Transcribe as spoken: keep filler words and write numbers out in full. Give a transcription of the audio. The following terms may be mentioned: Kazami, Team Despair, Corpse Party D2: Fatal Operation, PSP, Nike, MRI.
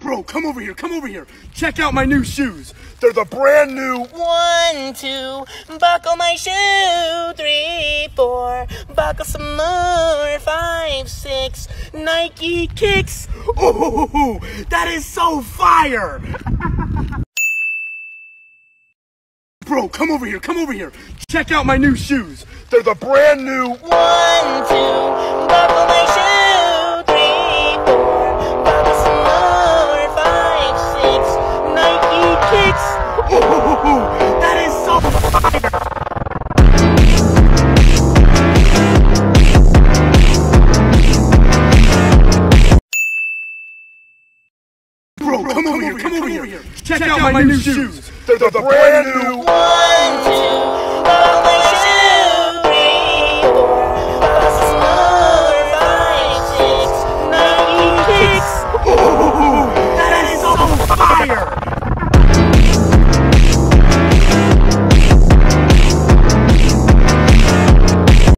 bro, come over here, come over here. Check out my new shoes. They're the brand new. One, two, buckle my shoe. Three, four, buckle some more. Five, six, Nike kicks. Ooh, that is so fire. Bro, come over here, come over here. Check out my new shoes. They're the brand new. One, two, buckle my shoe. Three, four, buckle some more. Five, six, Nike kicks. Ooh, that is so fire. Bro, come over here, come over here. Check out my new shoes. They're the brand new.